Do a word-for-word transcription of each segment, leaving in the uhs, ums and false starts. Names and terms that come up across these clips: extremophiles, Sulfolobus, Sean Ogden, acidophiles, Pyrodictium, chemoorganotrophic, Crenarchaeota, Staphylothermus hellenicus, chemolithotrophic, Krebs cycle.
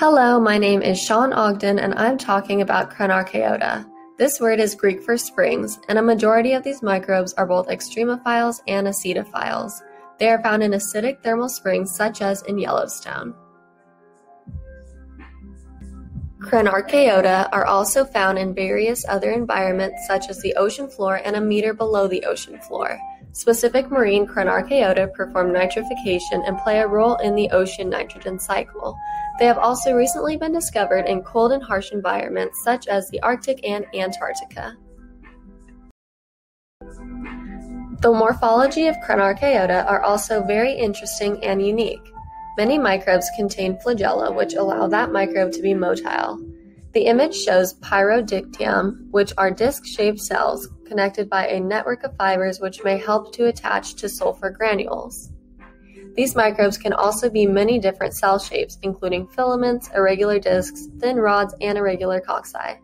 Hello, my name is Sean Ogden, and I'm talking about Crenarchaeota. This word is Greek for springs, and a majority of these microbes are both extremophiles and acidophiles. They are found in acidic thermal springs such as in Yellowstone. Crenarchaeota are also found in various other environments such as the ocean floor and a meter below the ocean floor. Specific marine Crenarchaeota perform nitrification and play a role in the ocean nitrogen cycle. They have also recently been discovered in cold and harsh environments such as the Arctic and Antarctica. The morphology of Crenarchaeota are also very interesting and unique. Many microbes contain flagella, which allow that microbe to be motile. The image shows pyrodictium, which are disc-shaped cells connected by a network of fibers which may help to attach to sulfur granules. These microbes can also be many different cell shapes, including filaments, irregular discs, thin rods, and irregular cocci.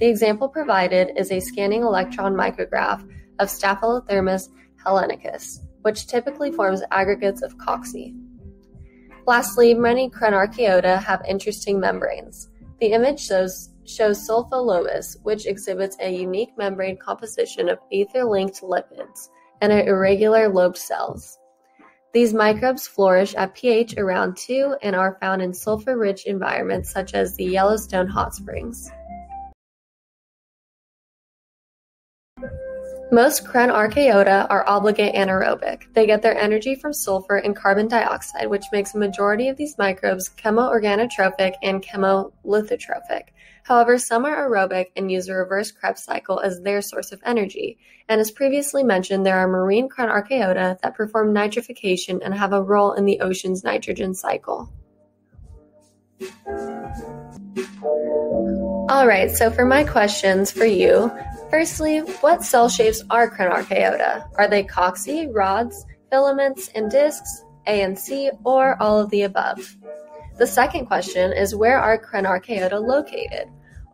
The example provided is a scanning electron micrograph of Staphylothermus hellenicus, which typically forms aggregates of cocci. Lastly, many Crenarchaeota have interesting membranes. The image shows, shows Sulfolobus, which exhibits a unique membrane composition of ether-linked lipids and irregular lobed cells. These microbes flourish at pH around two and are found in sulfur-rich environments such as the Yellowstone hot springs. Most Crenarchaeota are obligate anaerobic. They get their energy from sulfur and carbon dioxide, which makes a majority of these microbes chemoorganotrophic and chemolithotrophic. However, some are aerobic and use a reverse Krebs cycle as their source of energy. And as previously mentioned, there are marine Crenarchaeota that perform nitrification and have a role in the ocean's nitrogen cycle. Alright, so for my questions for you, firstly, what cell shapes are Crenarchaeota? Are they cocci, rods, filaments, and discs, A and C, or all of the above? The second question is, where are Crenarchaeota located?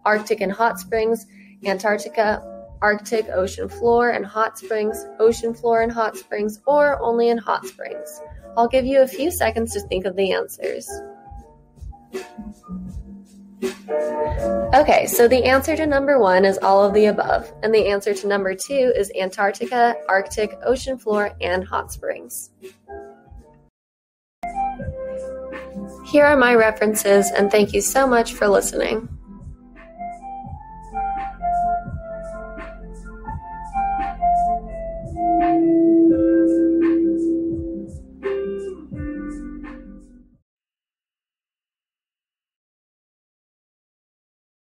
Arctic and hot springs, Antarctica, Arctic ocean floor and hot springs, ocean floor and hot springs, or only in hot springs? I'll give you a few seconds to think of the answers. Okay, so the answer to number one is all of the above, and the answer to number two is Antarctica, Arctic, ocean floor, and hot springs. Here are my references, and thank you so much for listening.